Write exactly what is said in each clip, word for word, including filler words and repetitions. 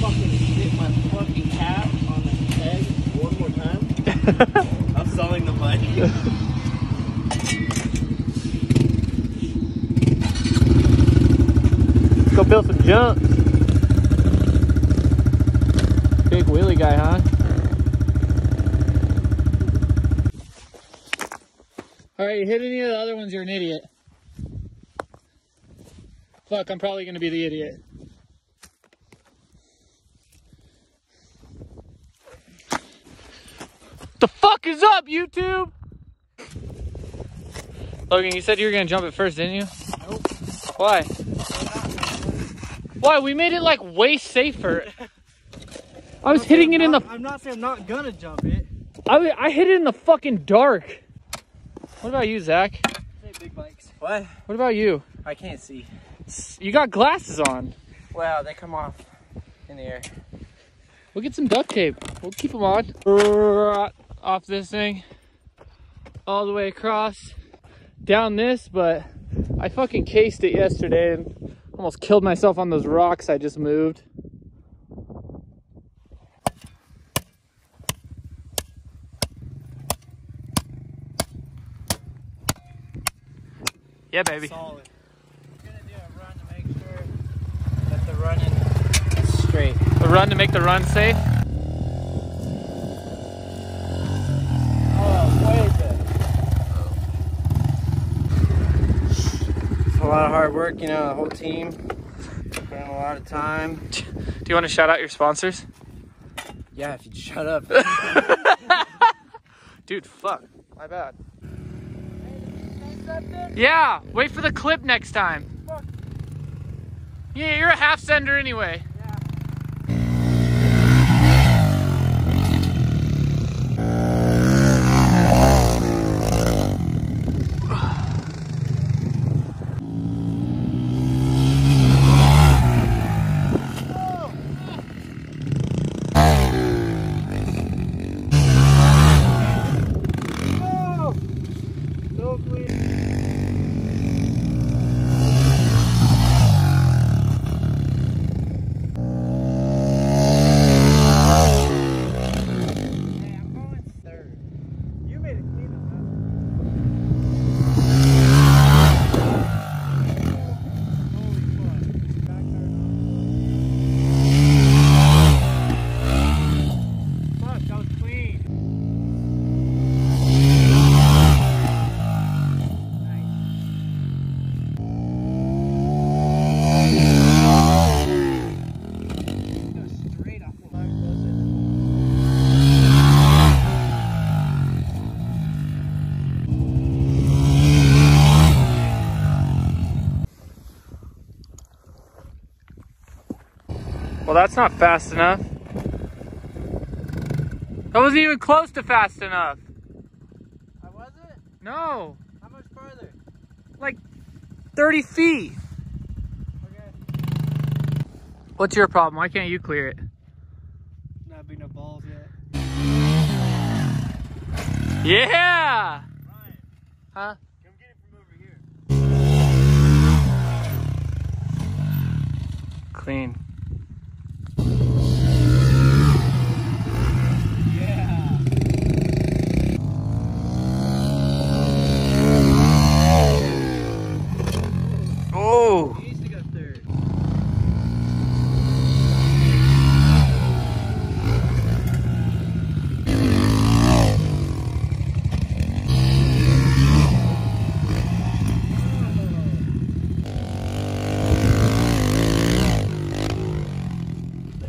fucking hit my fucking hat on the head one more time, I'm selling the bike. Go build some jumps. Big wheelie guy, huh? Alright, you hit any of the other ones, you're an idiot. Fuck, I'm probably going to be the idiot. The fuck is up, YouTube? Logan, you said you were going to jump it first, didn't you? Nope. Why? Why? We made it like way safer. I was hitting it in the... I'm not saying I'm not gonna jump it. I, I hit it in the fucking dark. What about you, Zach? Hey, big bikes. What? What about you? I can't see. You got glasses on. Wow, they come off in the air. We'll get some duct tape. We'll keep them on. Off this thing. All the way across. Down this, but I fucking cased it yesterday and almost killed myself on those rocks I just moved. Yeah, baby. Solid. We're gonna do a run to make sure that the run is straight. The run to make the run safe? Oh, way good. It's a lot of hard work, you know, the whole team. Put in a lot of time. Do you want to shout out your sponsors? Yeah, if you'd shut up. Dude, fuck. My bad. Yeah, wait for the clip next time. Fuck. Yeah, you're a half sender anyway. Well, that's not fast enough. That wasn't even close to fast enough. I wasn't? No. How much farther? Like thirty feet. Okay. What's your problem? Why can't you clear it? Not being no balls yet. Yeah! Ryan. Huh? Come get it from over here. Clean.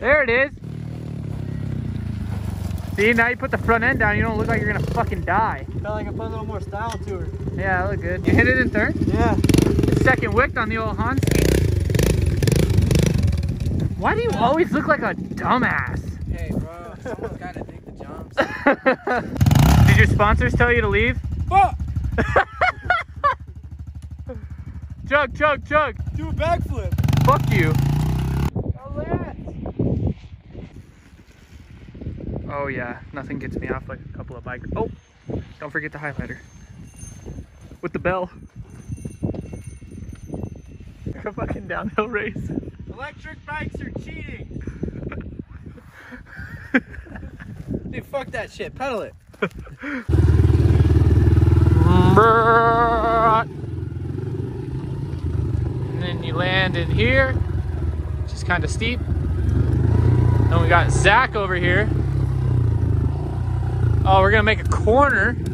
There it is. See, now you put the front end down, you don't look like you're gonna fucking die. Felt like I put a little more style to her. Yeah, that looked good. You hit it in third? Yeah. The second wicked on the old Hansi. Why do you always look like a dumbass? Hey, bro, someone's gotta take the jumps. Did your sponsors tell you to leave? Fuck! Chug, chug, chug. Do a backflip. Fuck you. Oh yeah, nothing gets me off like a couple of bikers. Oh, don't forget the highlighter. With the bell. Like a fucking downhill race. Electric bikes are cheating. Dude, fuck that shit. Pedal it. And then you land in here, which is kind of steep. Then we got Zach over here. Oh, we're gonna make a corner. And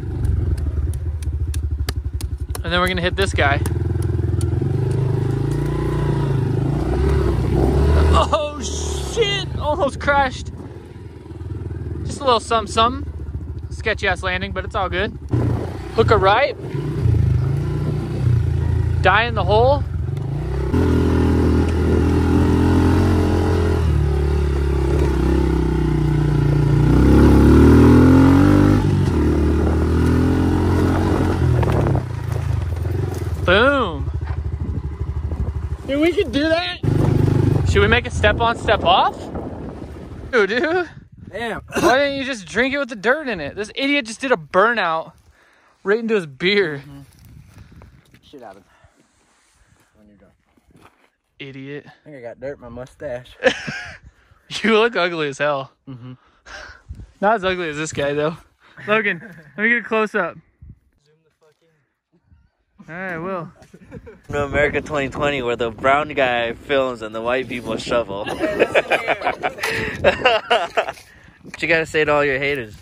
then we're gonna hit this guy. Oh shit, almost crashed. Just a little something something. Sketchy ass landing, but it's all good. Hook a right. Die in the hole. Boom. Dude, we can do that. Should we make a step on, step off? Dude, dude. Damn. Why didn't you just drink it with the dirt in it? This idiot just did a burnout right into his beer. Mm-hmm. Shit happens when you're done. Idiot. I think I got dirt in my mustache. You look ugly as hell. Mm-hmm. Not as ugly as this guy, though. Logan, let me get a close-up. All right, Will. From America twenty twenty, where the brown guy films and the white people shovel. What you gotta say to all your haters?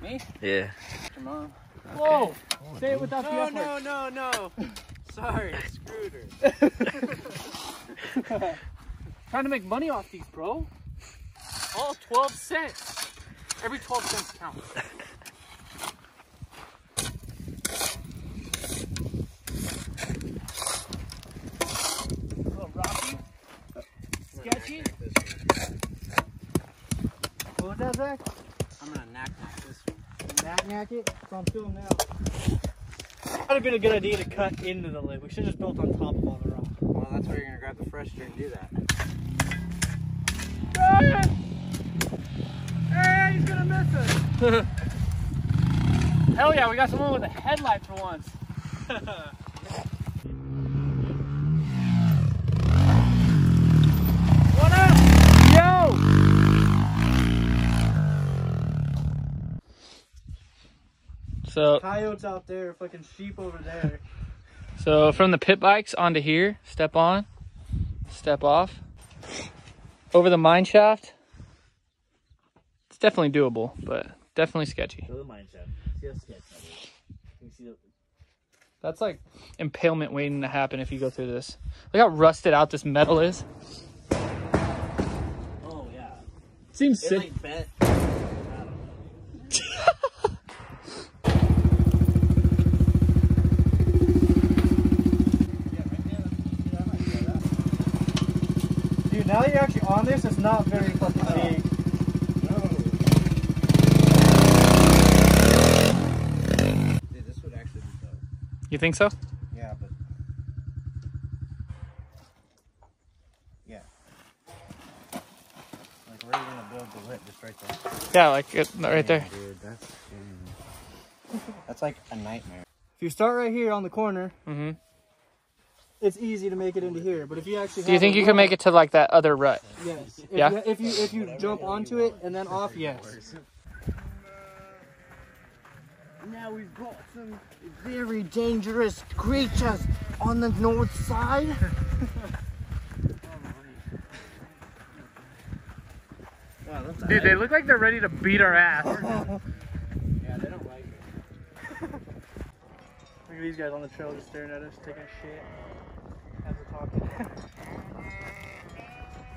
Me? Yeah. Come on. Okay. Whoa! Oh, say it without no, the effort. No, no, no, no. Sorry, screwed her. Trying to make money off these, bro. All twelve cents. Every twelve cents counts. Sketchy? What was that, Zach? I'm gonna knack-knack this one. Knack-knack it? That's what I'm feeling now. That would have been a good idea to cut into the lid. We should have just built on top of all the rock. Well, that's where you're gonna grab the fresh dirt and do that. Hey! Hey, he's gonna miss us! Hell yeah, we got someone with a headlight for once. So, coyotes out there, fucking sheep over there. So from the pit bikes onto here, step on, step off, over the mine shaft. It's definitely doable, but definitely sketchy. Over the mine shaft. See how sketchy that is. You see the... That's like impalement waiting to happen if you go through this. Look how rusted out this metal is. Oh yeah. It seems it, sick. Like, bent. Now that you're actually on this, it's not very fucking big. No. Dude, this would actually be tough. You think so? Yeah, but... Yeah. Like, where are you gonna build the lip? Just right there? Yeah, like, it, right Damn, there. Dude, that's... That's like a nightmare. If you start right here on the corner... Mm-hmm. It's easy to make it into here, but if you actually do you think you can make it to like that other rut? Yes. If yeah. You, if you if you jump onto it and then off, yes. Now we've got some very dangerous creatures on the north side. Dude, they look like they're ready to beat our ass. Yeah, they don't like it. Look at these guys on the trail just staring at us, taking a shit.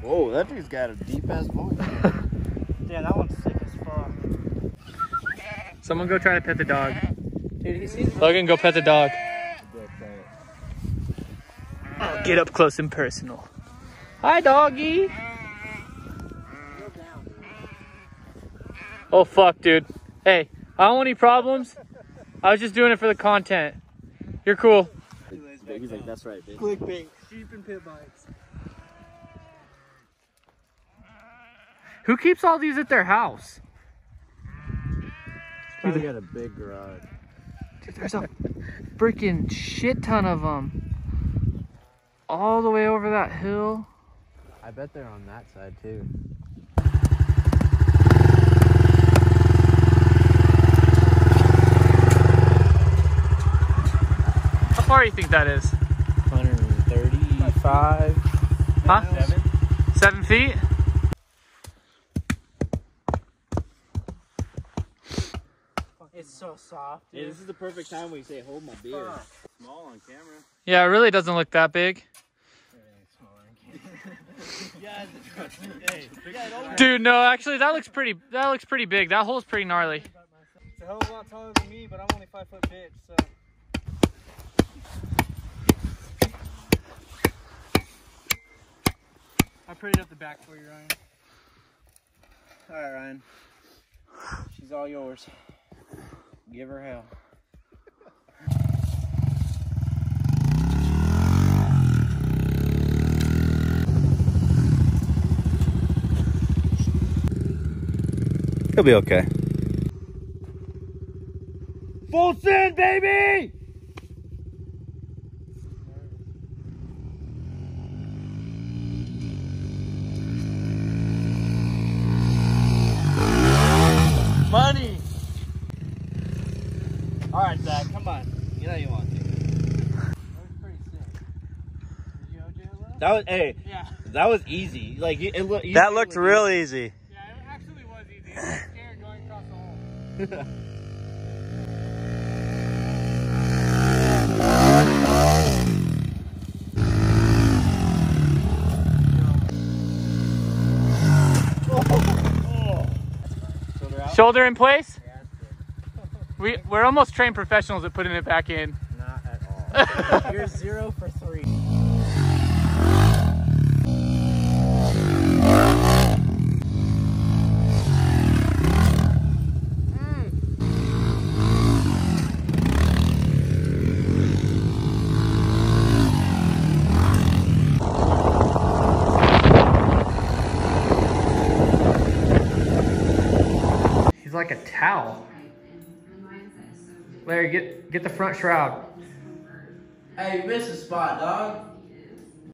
Whoa, that dude's got a deep ass voice. Yeah, that one's sick as fuck. Someone go try to pet the dog. Dude, he seems Logan, go pet the dog. Oh, get up close and personal. Hi, doggy. Oh fuck, dude. Hey, I don't want any problems. I was just doing it for the content. You're cool. He's like, that's right, bitch. Clickbait. Sheep and pit bikes. Who keeps all these at their house? Probably got a big garage. Dude, there's a freaking shit ton of them. All the way over that hill. I bet they're on that side, too. far do you think that is? one thirty-five. Huh? Seven. Seven feet? It's so soft. Dude. Yeah, this is the perfect time where you say, hold my beer. Uh, small on camera. Yeah, it really doesn't look that big. Dude, no, actually, that looks pretty. That looks pretty big. That hole's pretty gnarly. It's a hell of a lot taller than me, but I'm only five foot bitch, so. I prettied up the back for you, Ryan. All right, Ryan. She's all yours. Give her hell. He'll be okay. Full send, baby! Money! Alright, Zach, come on. You know you want to. That was pretty sick. Did you O J a little? That was, hey, yeah. That was easy. Like, it, it look, you that looked real easy. easy. Shoulder in place? Yeah, that's good. we, we're almost trained professionals at putting it back in. Not at all. You're zero for three. Like a towel. Larry, get get the front shroud. Hey, you missed a spot, dog.